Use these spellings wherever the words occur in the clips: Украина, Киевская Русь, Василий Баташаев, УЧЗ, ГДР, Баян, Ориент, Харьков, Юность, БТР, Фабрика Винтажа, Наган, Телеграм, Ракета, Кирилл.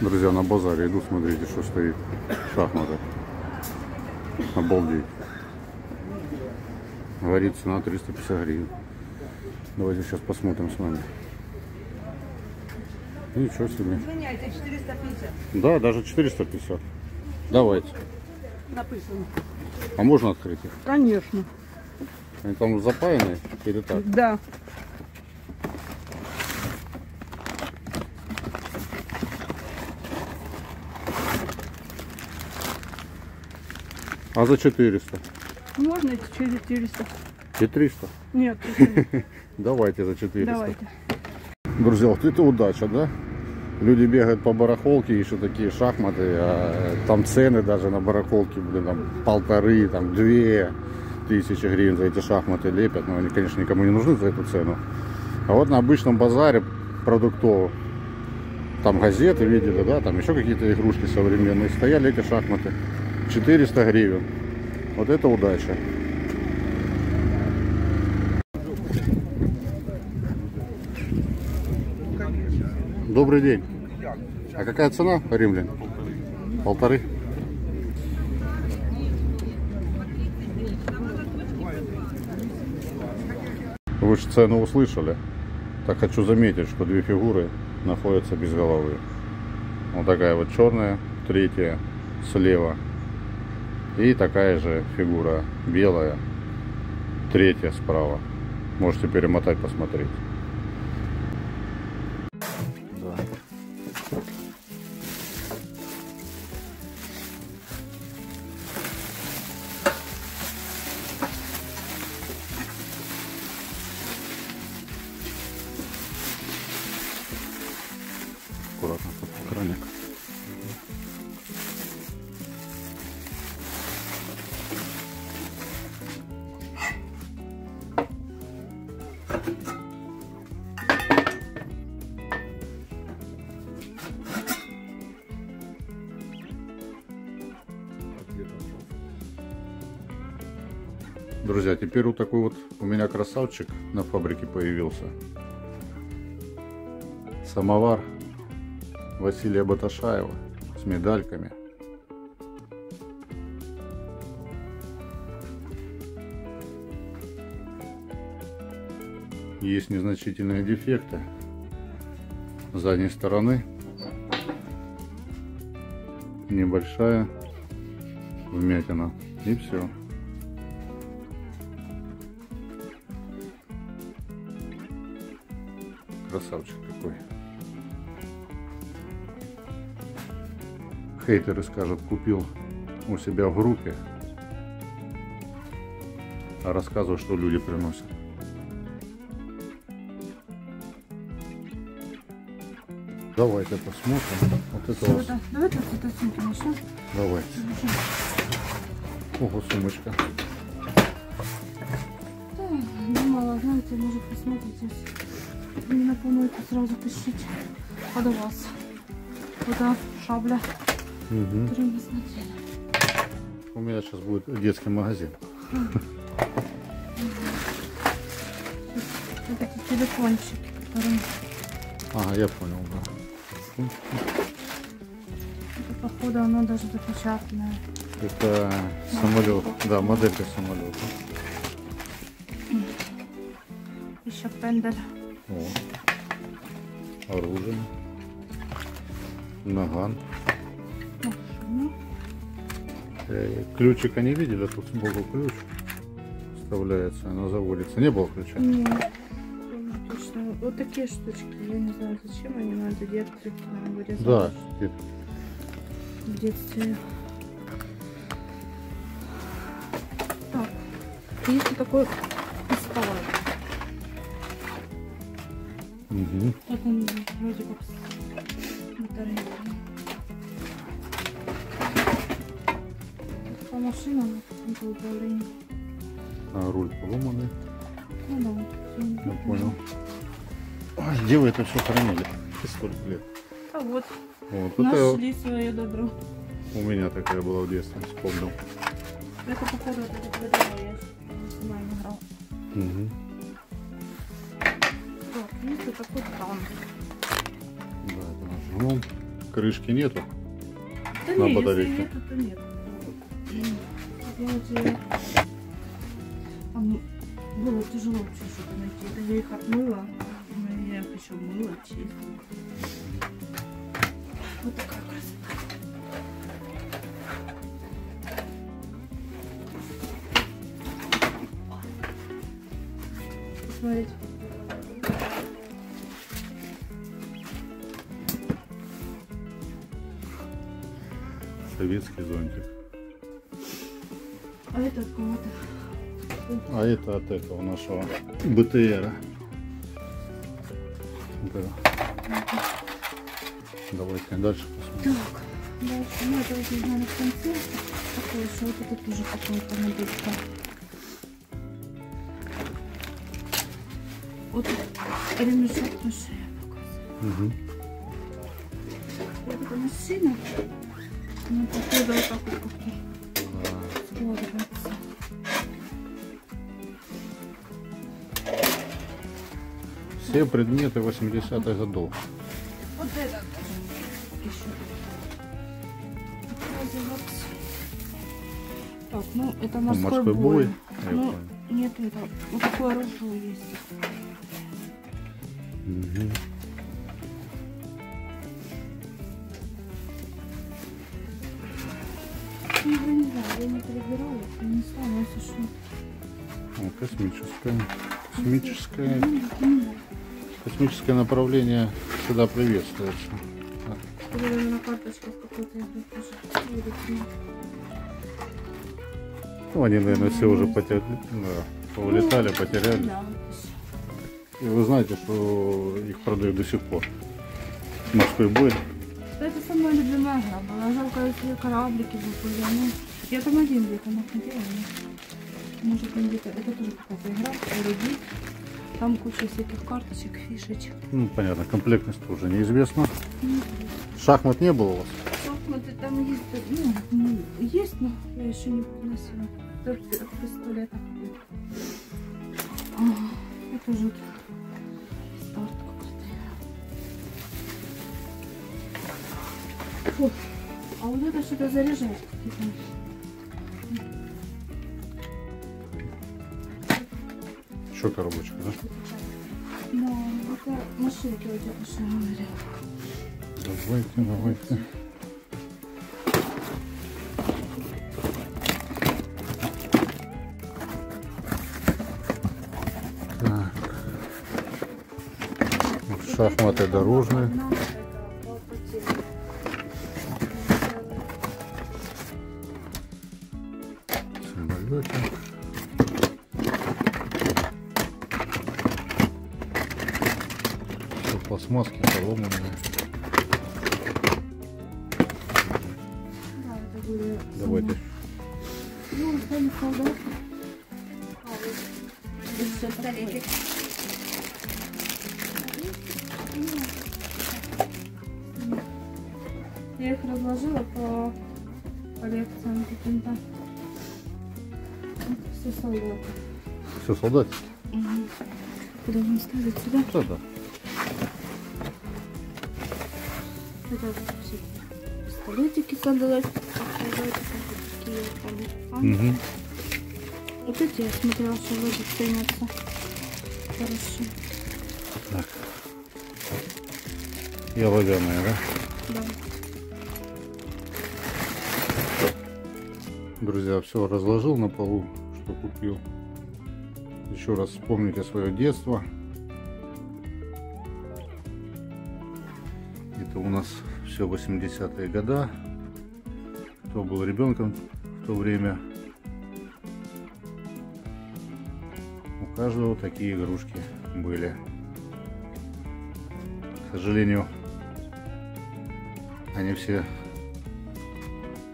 Друзья, на базаре иду, смотрите, что стоит. Шахматы. Обалдеть. Говорит, цена 350 гривен. Давайте сейчас посмотрим с вами. Ничего себе. Извиняйте, 450. Да, даже 450. Давайте. Написано. А можно открыть их? Конечно. Они там запаяны или так? Да. А за 400? Можно и 400. И 300? Нет. 300. Давайте за 400. Давайте. Друзья, вот это удача, да? Люди бегают по барахолке, еще такие шахматы, а там цены даже на барахолке, блин, там 1500, 2000 гривен за эти шахматы лепят, но они, конечно, никому не нужны за эту цену. А вот на обычном базаре продуктовом, там газеты видели, да, там еще какие-то игрушки современные, стояли эти шахматы. 400 гривен. Вот это удача. Добрый день. А какая цена, римлян? 1,5. Вы же цену услышали. Так хочу заметить, что две фигуры находятся без головы. Вот такая вот черная, третья слева. И такая же фигура белая, третья справа. Можете перемотать, посмотреть. Аккуратно под краник. Друзья, теперь вот такой вот у меня красавчик на фабрике появился. Самовар Василия Баташаева с медальками. Есть незначительные дефекты с задней стороны. Небольшая вмятина. И все. Красавчик такой. Хейтеры скажут, купил у себя в группе, а рассказываю, что люди приносят. Давайте посмотрим. Вот это вот. Давайте вот эту сумку несем. Давайте. Ого, сумочка. Да, думала, знаете, может посмотрите. Не на помойку сразу тащить под вас. Вода, шабля. Угу. У меня сейчас будет детский магазин. Вот эти телефончики, которые... А, я понял, да. Это, походу, оно даже допечатанное. Это самолет, да, моделька самолета. Еще пендель. О, оружие. Наган. Ключика не видели, тут сбоку ключ вставляется, она заводится. Не было ключа? Нет. Вот такие штучки, я не знаю зачем они, но это диоптрики, наверное, вырезать. Да, в детстве. Так, есть вот такой пистолет. Угу. Так он вроде как с батарейками. По машинам это управление. А руль поломанный. Ну да, вот. Я понял. А где вы это все хранили? И сколько лет? А вот. Вот нашли это... свое добро. У меня такая была в детстве, вспомнил. Это походу вот это БТР, я сама не играл. Угу. Так, есть вот такой танк. Да, это наш гном. крышки нету. Да на батарейке. Нету, то нет. Было тяжело вообще что-то найти. Это я их отмыла, но я их еще мыла, чистила. Вот такая красота. Смотрите. Советский зонтик. А это от кого-то? А это от этого нашего БТР. Да. Давайте дальше посмотрим. Так, дальше. Ну, это вот не знаю, в конце. Такое еще вот это тоже какое-то набитка. Вот ремешок машина показывает. Вот эта машина. Ну, походу, вот так вот как-то. Все предметы 80-х годов. Вот это еще. Так, ну это морской бой. Ну, нет, это вот такое ружье есть. Угу. Не знаю, я не перебирала, принесла, но сошло. Космическое. Космическое. Космическое направление сюда приветствуется. На карточках какой-то идут уже. Ну, они, наверное, все уже повылетали, потеряли. И вы знаете, что их продают до сих пор. Морской бой. Это самая любимая игра была. Жалко, если кораблики были. Ну, я там один где-то находила. Может, где-то... Это тоже какая-то игра. Там куча всяких карточек, фишечек. Ну, понятно, комплектность тоже неизвестна. Шахмат не было у вас? Шахматы там есть, ну, есть, но я еще не приносила. Только пистолет. Это жутко. Старт какой-то. А вот это что-то заряжает. Что коробочка, да? Да, это машинки вот эти, что говорят. Давайте, давайте. Так. Шахматы дорожные. Маски поломанные. Да, это были... Давайте. Ну, остались солдаты. Здесь все такое. Я их разложила по коллекциям каким-то. Все солдаты. Все солдаты? Угу. Куда мы ставить сюда? Да, да. Пистолетики сандалась, угу. Вот эти я смотрела, что вроде ценятся. Хорошо. Так. Я лаганая, да? Да. Друзья, все разложил на полу, что купил. Еще раз вспомните свое детство. У нас все 80-е года. Кто был ребенком в то время, у каждого такие игрушки были. К сожалению, они все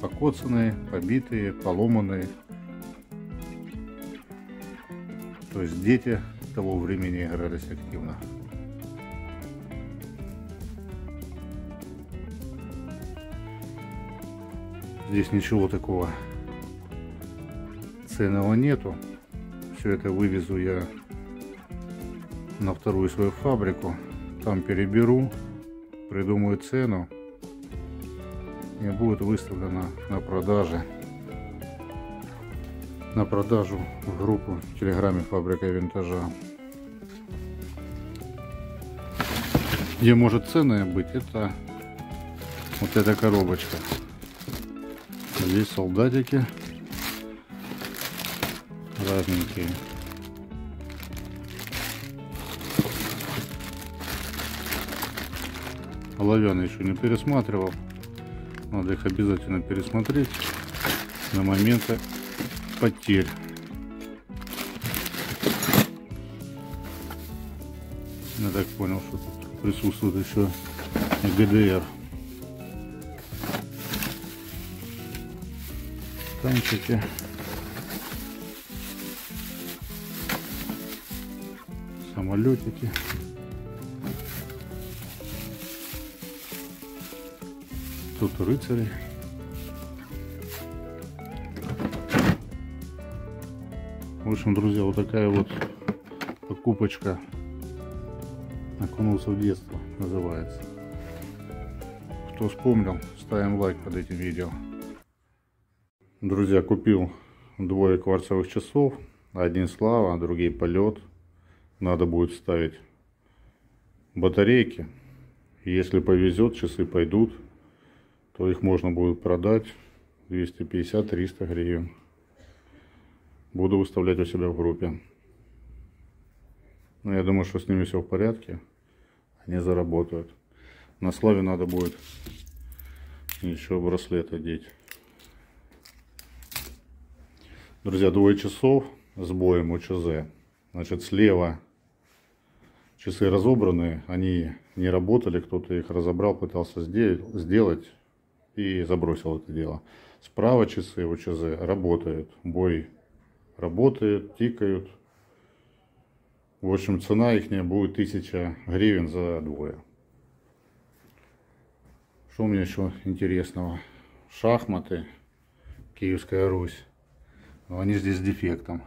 покоцанные, побитые, поломанные. То есть дети того времени игрались активно. Здесь ничего такого ценного нету. Все это вывезу я на вторую свою фабрику. Там переберу, придумаю цену и будет выставлена на продаже, на продажу в группу в Телеграме «Фабрика Винтажа», где может ценное быть. Это вот эта коробочка, здесь солдатики разненькие. Оловянные еще не пересматривал, надо их обязательно пересмотреть на моменты потерь. Я так понял, что тут присутствует еще ГДР. Танчики. Самолетики. Тут рыцари. В общем, друзья, вот такая вот покупочка. «Окунулся в детство» называется. Кто вспомнил, ставим лайк под этим видео. Друзья, купил двое кварцевых часов. Один слава, другие полет. Надо будет ставить батарейки. Если повезет, часы пойдут, то их можно будет продать 250-300 гривен. Буду выставлять у себя в группе. Но я думаю, что с ними все в порядке. Они заработают. На славе надо будет еще браслет одеть. Друзья, двое часов с боем УЧЗ. Значит, слева часы разобраны. Они не работали. Кто-то их разобрал, пытался сделать и забросил это дело. Справа часы УЧЗ работают. Бой работает, тикают. В общем, цена их будет 1000 гривен за двое. Что у меня еще интересного? Шахматы. Киевская Русь. Но они здесь с дефектом.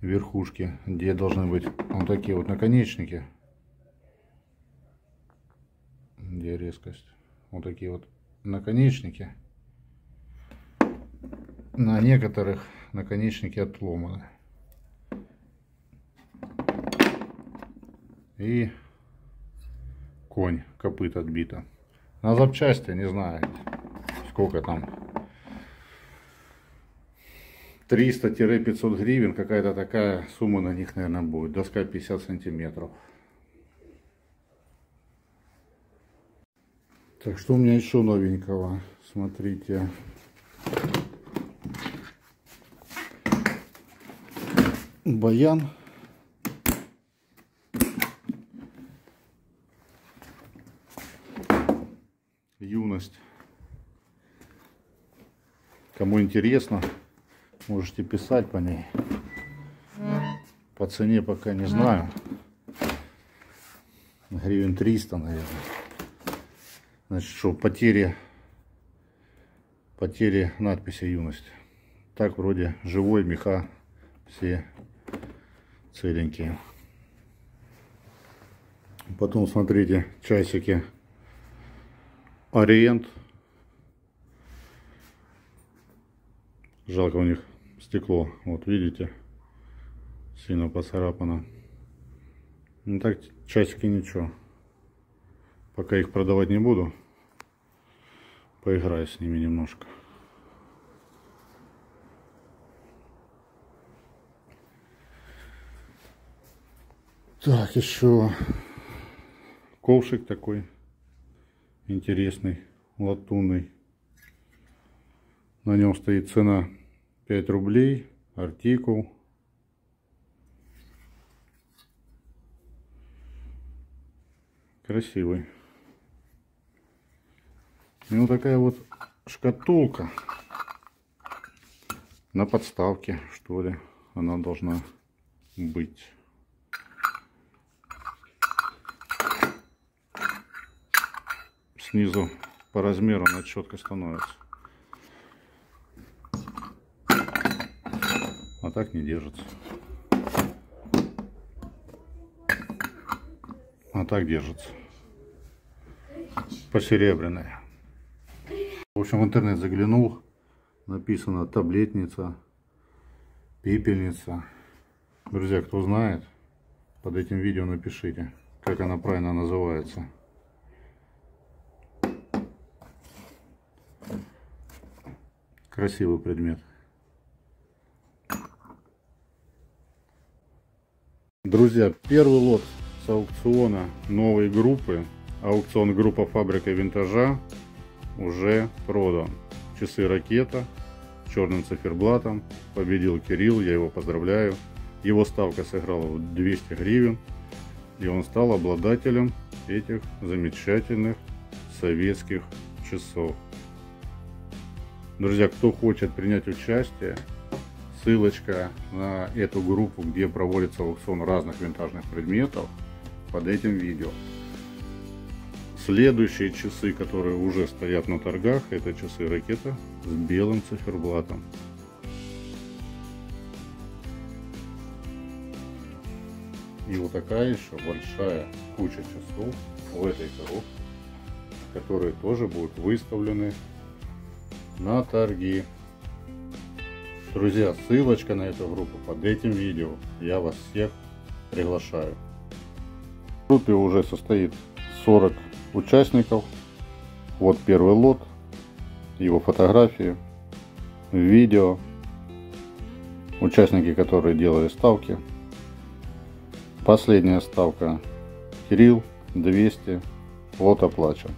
Верхушки, где должны быть вот такие вот наконечники. Где резкость? Вот такие вот наконечники. На некоторых наконечники отломаны. И конь, копыт отбито. На запчасти не знаю, сколько там. 300-500 гривен, какая-то такая сумма на них, наверное, будет. Доска 50 сантиметров. Так, что у меня еще новенького? Смотрите. Баян. Юность. Кому интересно, можете писать по ней. По цене пока не знаю. Гривен 300, наверное. Значит, что потери надписи «Юность». Так вроде живой, меха все целенькие. Потом смотрите, часики Ориент. Жалко, у них стекло, вот видите, сильно поцарапано. Ну так, часики ничего. Пока их продавать не буду. Поиграю с ними немножко. Так, еще ковшик такой интересный, латунный. На нем стоит цена 5 рублей, артикул. Красивый. И вот такая вот шкатулка на подставке, что ли, она должна быть. Снизу по размеру она четко становится. А так не держится. А так держится. посеребряная. В общем, в интернет заглянул. Написано таблетница, пепельница. Друзья, кто знает, под этим видео напишите, как она правильно называется. Красивый предмет. Друзья, первый лот с аукциона новой группы. Аукцион группа Фабрика Винтажа уже продан. Часы Ракета черным циферблатом. Победил Кирилл, я его поздравляю. Его ставка сыграла в 200 гривен. И он стал обладателем этих замечательных советских часов. Друзья, кто хочет принять участие, ссылочка на эту группу, где проводится аукцион разных винтажных предметов, под этим видео. Следующие часы, которые уже стоят на торгах, это часы Ракета с белым циферблатом. И вот такая еще большая куча часов в этой коробке, которые тоже будут выставлены на торги. Друзья, ссылочка на эту группу под этим видео. Я вас всех приглашаю. В группе уже состоит 40 участников. Вот первый лот, его фотографии, видео, участники, которые делали ставки. Последняя ставка Кирилл, 200, лот оплачен.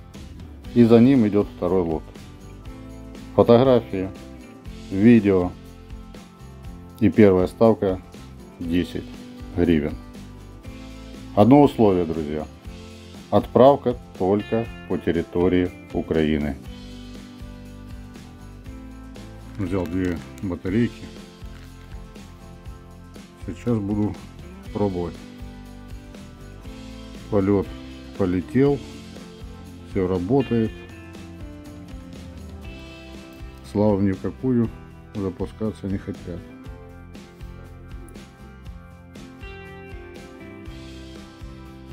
И за ним идет второй лот. Фотографии, видео и первая ставка 10 гривен. Одно условие, друзья. Отправка только по территории Украины. Взял две батарейки. Сейчас буду пробовать. Полет полетел. Все работает. Слава ни в какую, запускаться не хотят.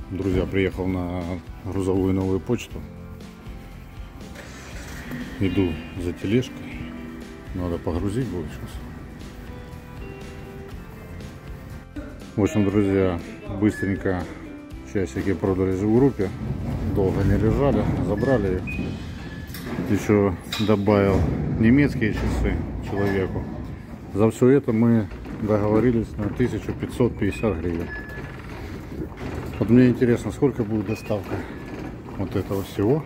Друзья, приехал на грузовую новую почту. Иду за тележкой. Надо погрузить будет сейчас. В общем, друзья, быстренько часики продались в группе. Долго не лежали, забрали их. Еще добавил немецкие часы человеку. За все это мы договорились на 1550 гривен. Вот мне интересно, сколько будет доставка вот этого всего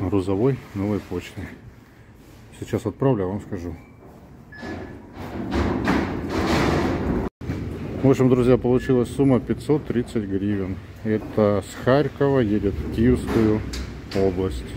грузовой новой почты. Сейчас отправлю, а вам скажу. В общем, друзья, получилась сумма 530 гривен. Это с Харькова едет в Киевскую область.